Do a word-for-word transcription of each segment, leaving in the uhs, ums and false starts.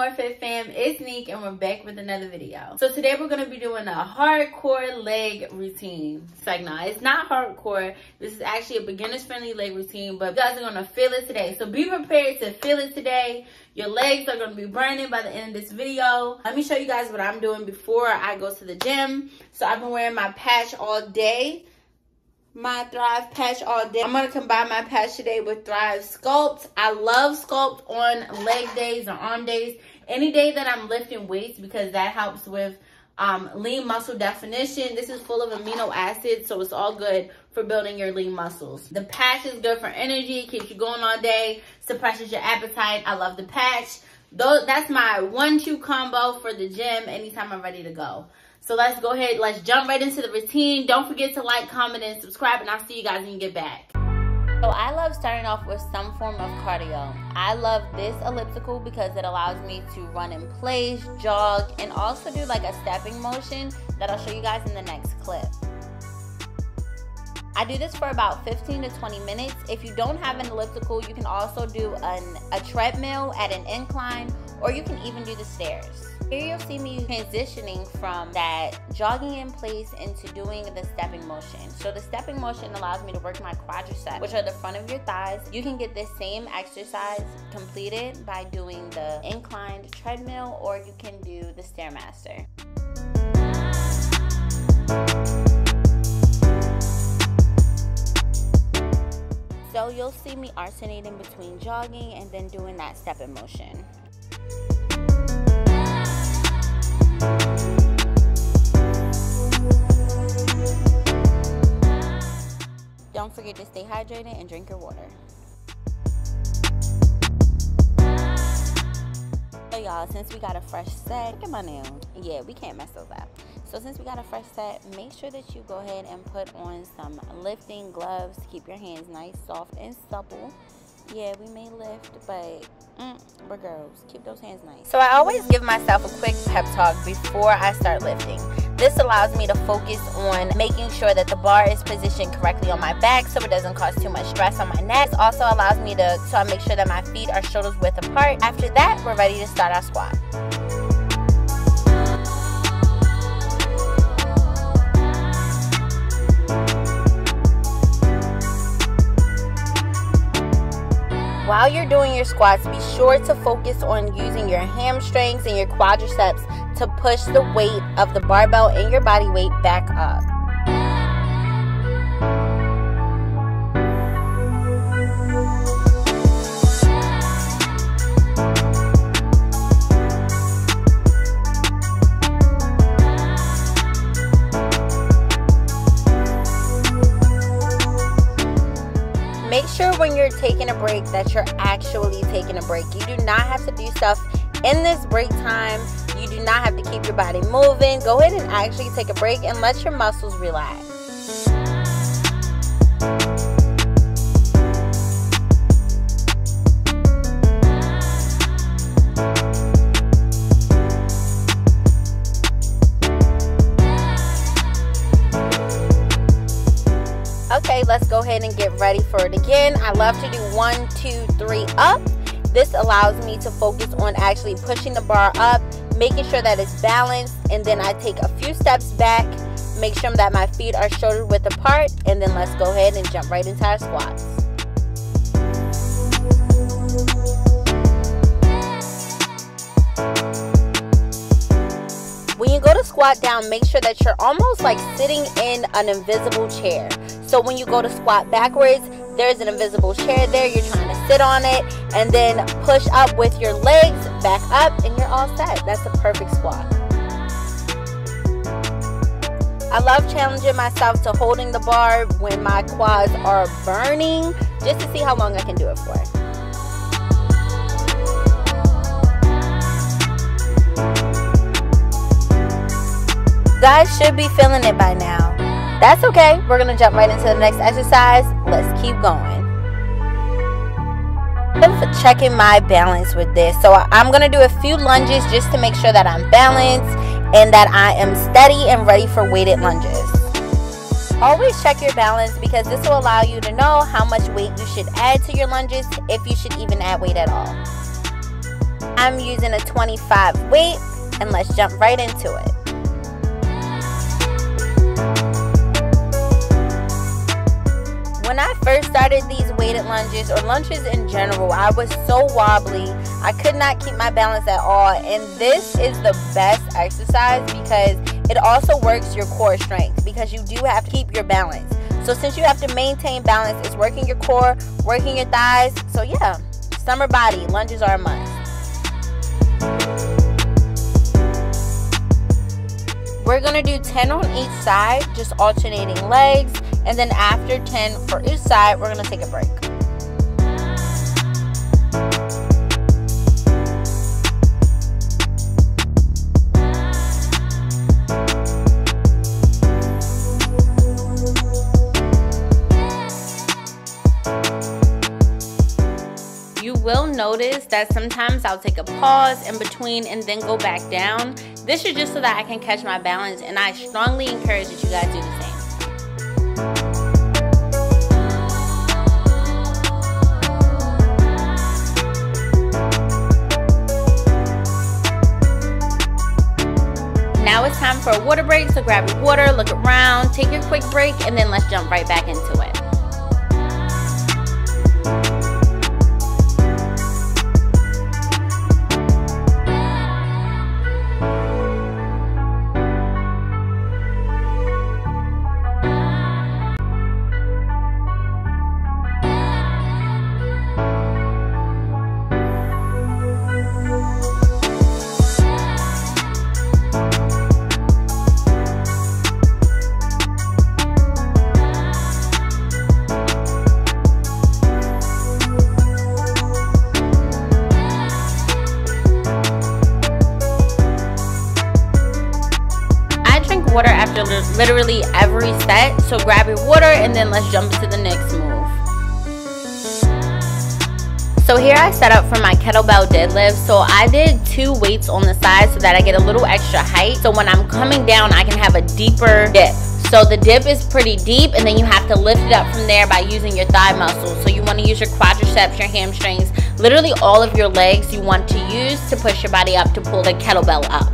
more Fit Fam, it's Neek and we're back with another video. So today we're going to be doing a hardcore leg routine. It's like, nah, it's not hardcore. This is actually a beginner's friendly leg routine, but you guys are going to feel it today. So be prepared to feel it today. Your legs are going to be burning by the end of this video. Let me show you guys what I'm doing before I go to the gym. So I've been wearing my patch all day. My Thrive Patch all day. I'm going to combine my patch today with Thrive Sculpt. I love Sculpt on leg days or arm days. Any day that I'm lifting weights because that helps with um, lean muscle definition. This is full of amino acids, so it's all good for building your lean muscles. The patch is good for energy. Keeps you going all day. Suppresses your appetite. I love the patch. Those, that's my one two combo for the gym anytime I'm ready to go. So let's go ahead, let's jump right into the routine. Don't forget to like, comment, and subscribe, and I'll see you guys when you get back. So I love starting off with some form of cardio. I love this elliptical because it allows me to run in place, jog, and also do like a stepping motion that I'll show you guys in the next clip. I do this for about fifteen to twenty minutes. If you don't have an elliptical, you can also do an, a treadmill at an incline, or you can even do the stairs. Here you'll see me transitioning from that jogging in place into doing the stepping motion. So the stepping motion allows me to work my quadriceps, which are the front of your thighs. You can get this same exercise completed by doing the inclined treadmill, or you can do the Stairmaster. So you'll see me alternating between jogging and then doing that stepping motion. Don't forget to stay hydrated and drink your water. So y'all, since we got a fresh set, look at my nails. Yeah, we can't mess those up. So since we got a fresh set, make sure that you go ahead and put on some lifting gloves to keep your hands nice, soft, and supple. Yeah, we may lift, but mm, we're girls. Keep those hands nice. So I always give myself a quick pep talk before I start lifting. This allows me to focus on making sure that the bar is positioned correctly on my back so it doesn't cause too much stress on my neck. This also allows me to so I make sure that my feet are shoulders width apart. After that, we're ready to start our squat. While you're doing your squats, be sure to focus on using your hamstrings and your quadriceps to push the weight of the barbell and your body weight back up. Make sure when you're taking a break that you're actually taking a break. You do not have to do stuff in this break time. You do not have to keep your body moving. Go ahead and actually take a break and let your muscles relax. Okay, let's go ahead and get ready for it again. I love to do one, two, three up. This allows me to focus on actually pushing the bar up, making sure that it's balanced, and then I take a few steps back, make sure that my feet are shoulder width apart, and then let's go ahead and jump right into our squats. When you go to squat down, make sure that you're almost like sitting in an invisible chair. So when you go to squat backwards, there's an invisible chair there. You're trying to sit on it and then push up with your legs back up and you're all set. That's the perfect squat. I love challenging myself to holding the bar when my quads are burning just to see how long I can do it for. You guys should be feeling it by now. That's okay, we're gonna jump right into the next exercise. Let's keep going. I'm checking my balance with this. So I'm gonna do a few lunges just to make sure that I'm balanced and that I am steady and ready for weighted lunges. Always check your balance because this will allow you to know how much weight you should add to your lunges, if you should even add weight at all. I'm using a twenty-five weight, and let's jump right into it. When I first started these weighted lunges, or lunges in general, I was so wobbly. I could not keep my balance at all, and this is the best exercise because it also works your core strength, because you do have to keep your balance. So since you have to maintain balance, it's working your core, working your thighs. So yeah, summer body, lunges are a must. We're gonna do ten on each side, just alternating legs, and then after ten for each side, we're gonna take a break. You will notice that sometimes I'll take a pause in between and then go back down. This is just so that I can catch my balance, and I strongly encourage that you guys do the same. Now it's time for a water break, so grab your water, look around, take your quick break, and then let's jump right back into it. Water after literally every set, so grab your water and then let's jump to the next move. So here I set up for my kettlebell deadlift. So I did two weights on the side so that I get a little extra height, so when I'm coming down I can have a deeper dip. So the dip is pretty deep, and then you have to lift it up from there by using your thigh muscles. So you want to use your quadriceps, your hamstrings, literally all of your legs you want to use to push your body up to pull the kettlebell up.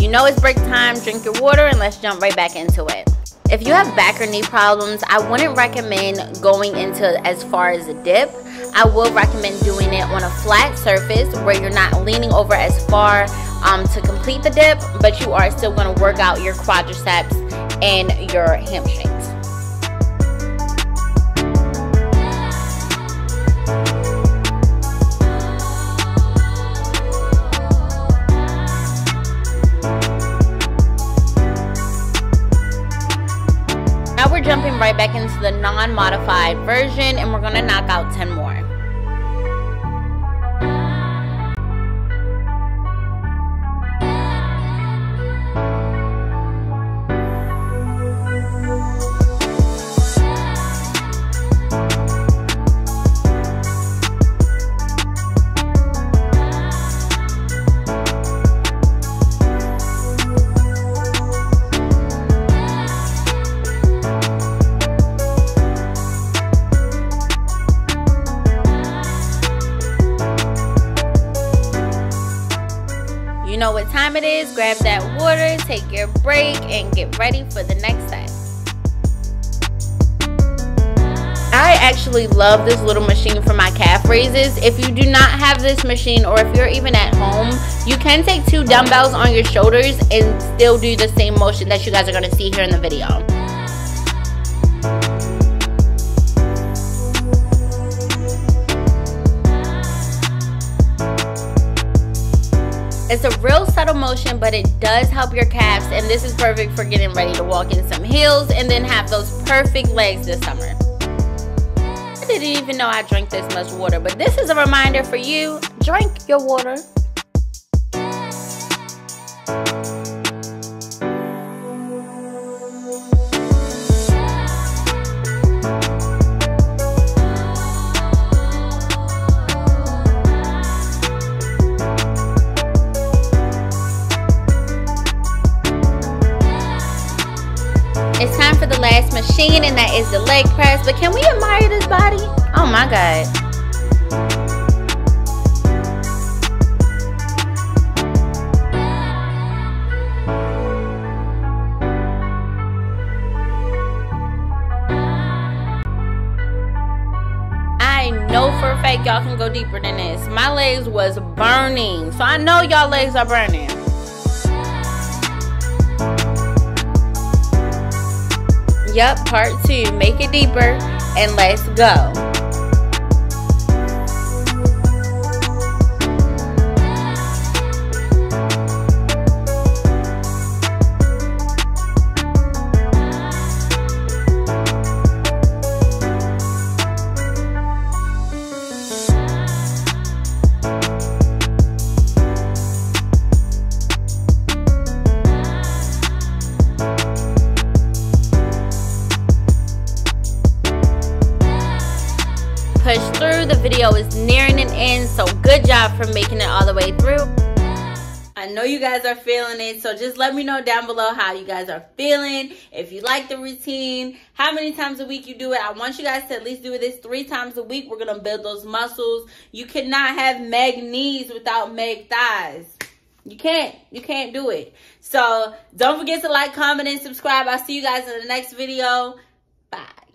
You know it's break time, drink your water, and let's jump right back into it. If you have back or knee problems, I wouldn't recommend going into as far as a dip. I will recommend doing it on a flat surface where you're not leaning over as far um, to complete the dip, but you are still going to work out your quadriceps and your hamstrings. Now we're jumping right back into the non-modified version, and we're gonna knock out ten more. Know what time it is, grab that water, take your break, and get ready for the next set. I actually love this little machine for my calf raises. If you do not have this machine, or if you're even at home, you can take two dumbbells on your shoulders and still do the same motion that you guys are going to see here in the video. It's a real subtle motion, but it does help your calves, and this is perfect for getting ready to walk in some heels and then have those perfect legs this summer. I didn't even know I drank this much water, but this is a reminder for you, drink your water. machine, and that is the leg press. But can we admire this body? Oh my God. No, for a fact, y'all can go deeper than this. My legs was burning. So I know y'all legs are burning. Yep, part two. Make it deeper and let's go. Push through. The video is nearing an end, so good job for making it all the way through. I know you guys are feeling it, so just let me know down below how you guys are feeling, if you like the routine, how many times a week you do it. I want you guys to at least do this three times a week. We're gonna build those muscles. You cannot have meg knees without meg thighs. You can't. You can't do it. So don't forget to like, comment, and subscribe. I'll see you guys in the next video. Bye.